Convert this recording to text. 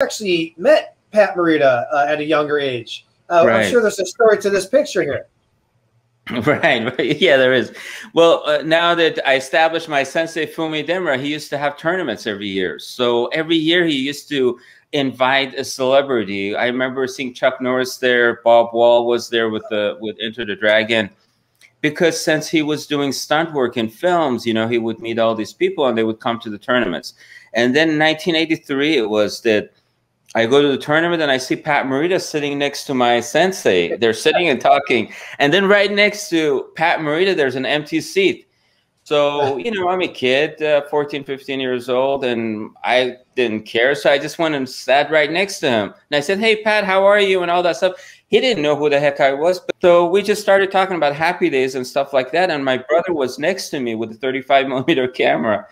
actually met Pat Morita at a younger age. Right. I'm sure there's a story to this picture here. Right. Yeah, there is. Well, now that I established my sensei, Fumi Demura, he used to have tournaments every year. So every year he used to invite a celebrity. I remember seeing Chuck Norris there. Bob Wall was there with Enter the Dragon. Because since he was doing stunt work in films, you know, he would meet all these people and they would come to the tournaments. And then in 1983, it was that I go to the tournament and I see Pat Morita sitting next to my sensei. They're sitting and talking. And then right next to Pat Morita, there's an empty seat. So, you know, I'm a kid, 14, 15 years old, and I didn't care. So I just went and sat right next to him. And I said, hey, Pat, how are you? And all that stuff. He didn't know who the heck I was. But so we just started talking about Happy Days and stuff like that. And my brother was next to me with a 35mm camera.